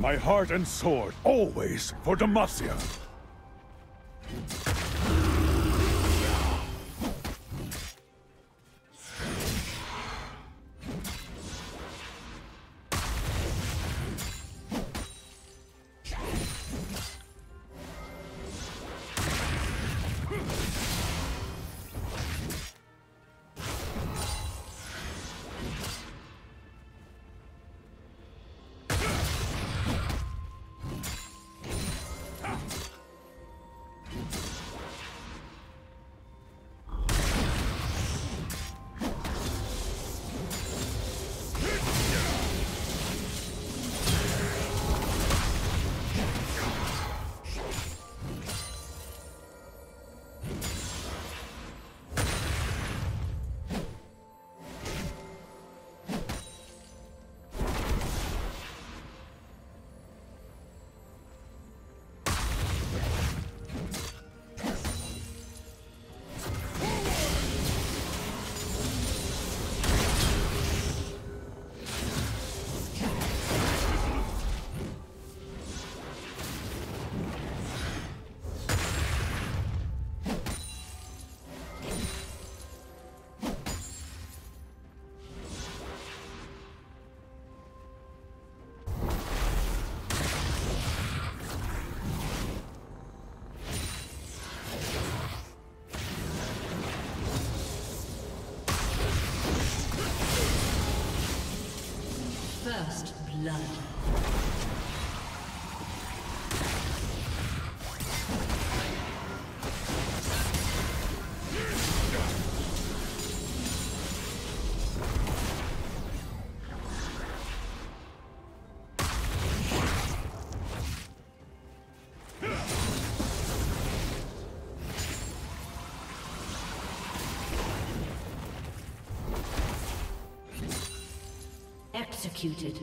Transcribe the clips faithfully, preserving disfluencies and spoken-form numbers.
My heart and sword, always for Demacia. First blood. Executed.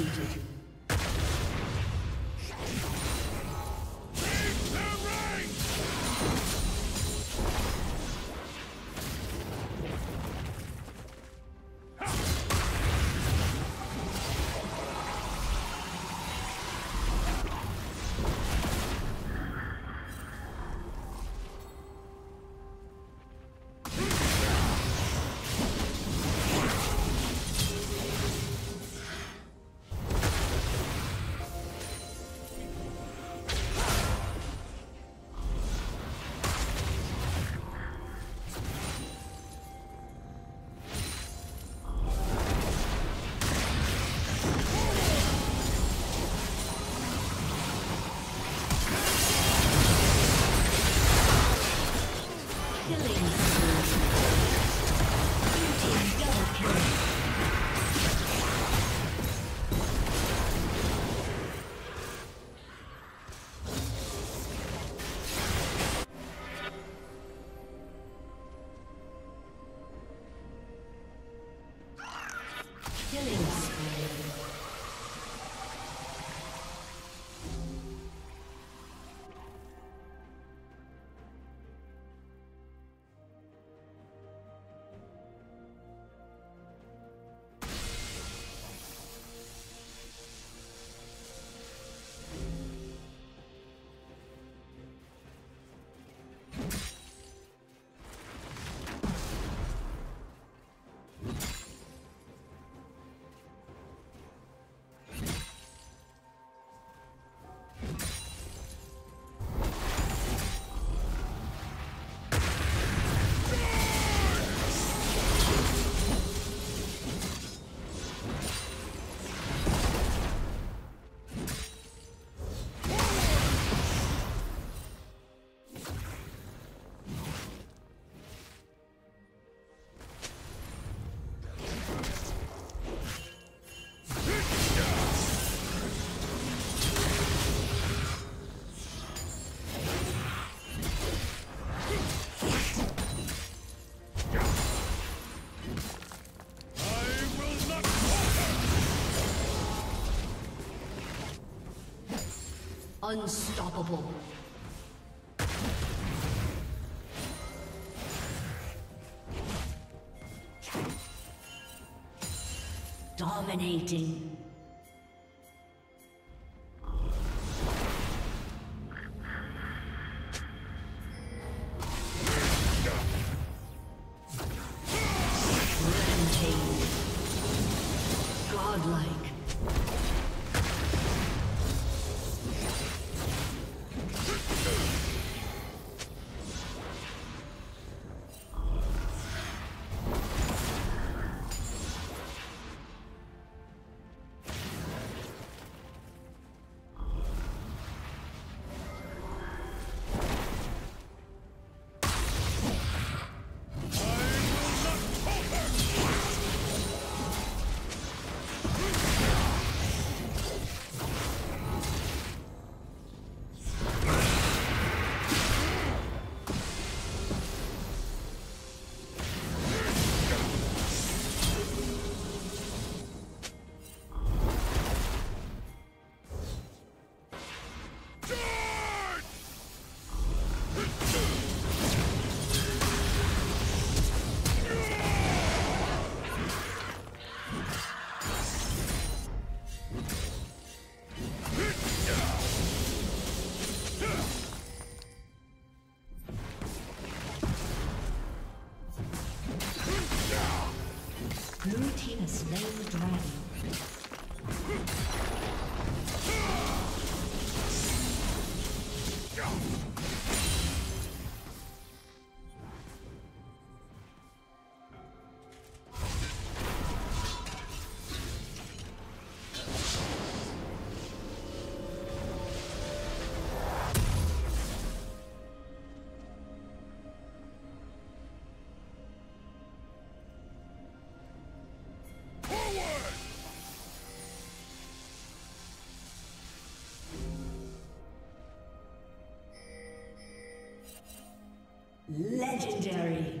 executed. Unstoppable. Dominating. Legendary.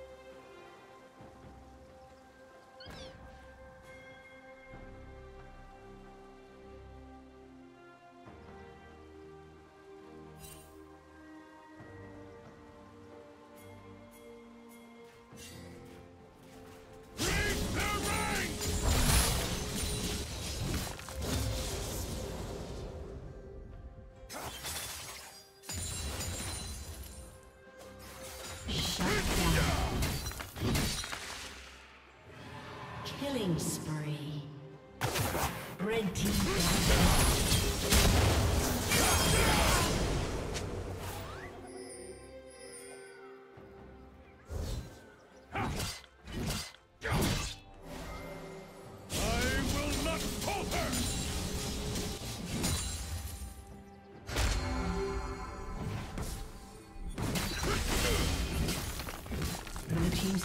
destroyed. Red team's turret has been destroyed. Killing spree. Red team down. I will not falter. Blue team's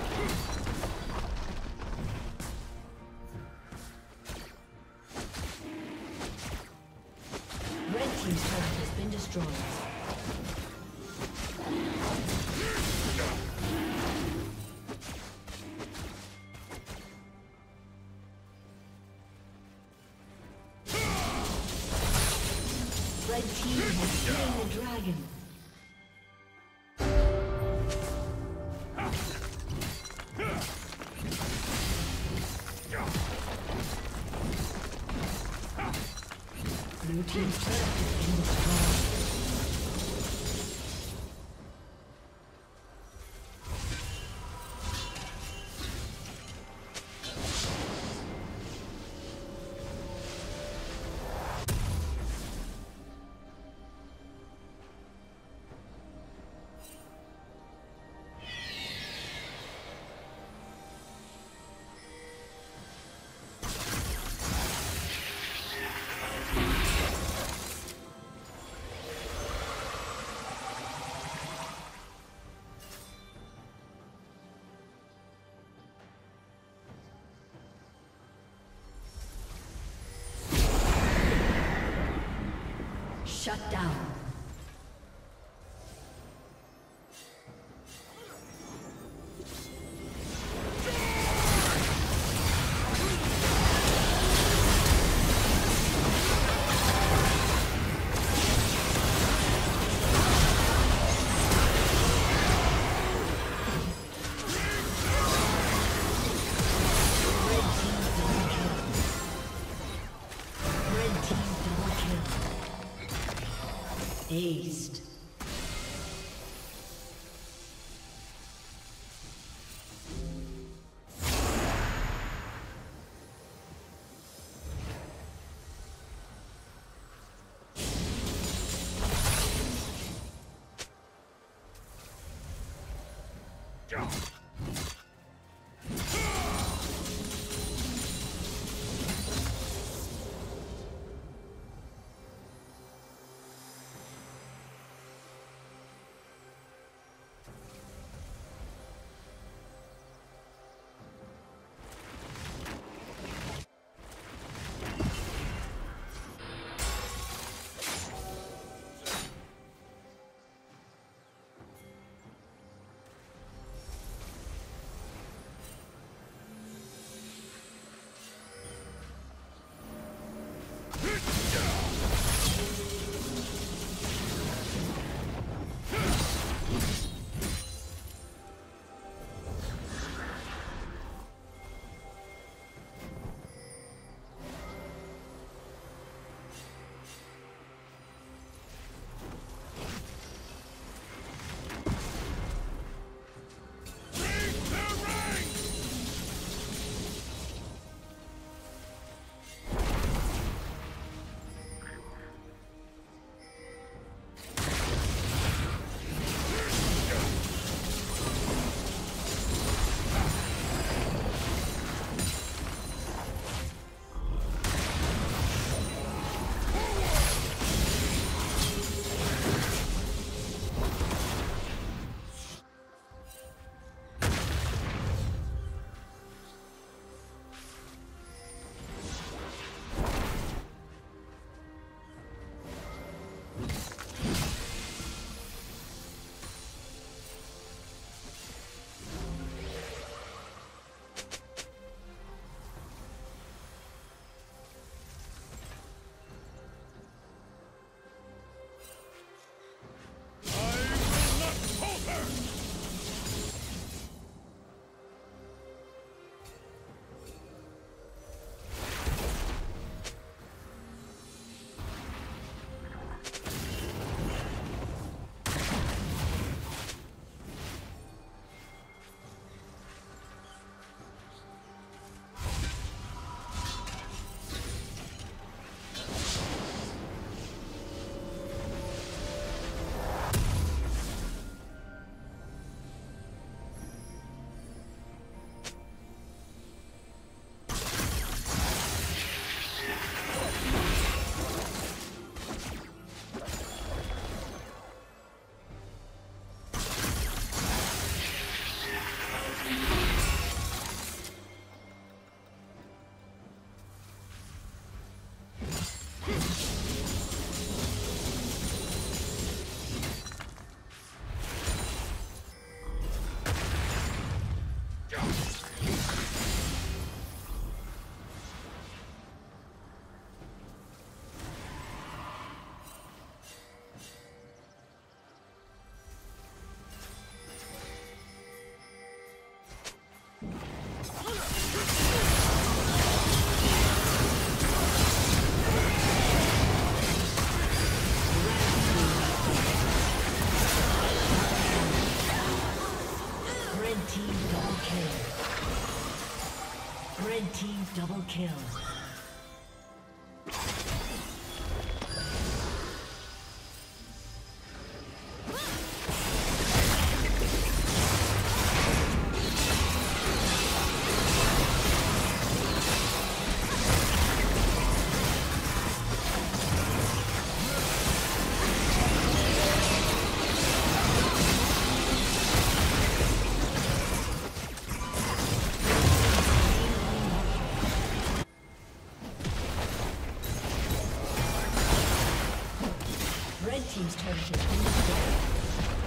Red team has slain the dragon. Blue team's turret has been destroyed. Shut down. Double kill. Team's turret has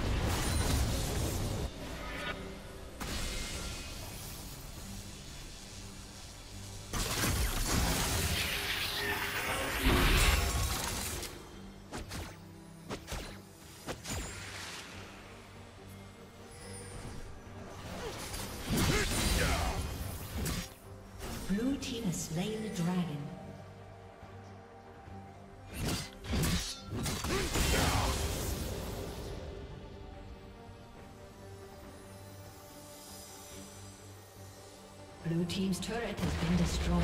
been destroyed. Blue team has slain the dragon. Blue team's turret has been destroyed.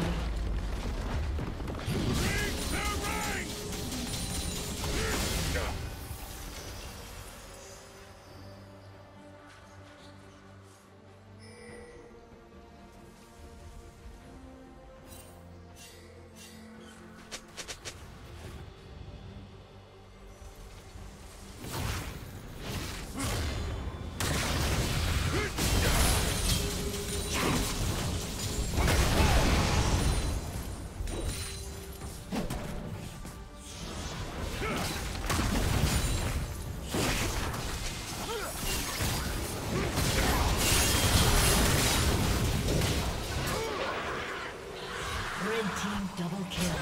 team double kill.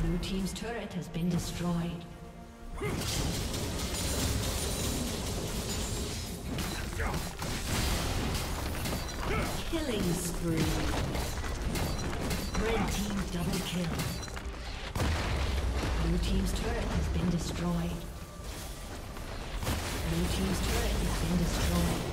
Blue team's turret has been destroyed. Killing spree. Red team double kill. Blue team's turret has been destroyed. Blue team's turret has been destroyed.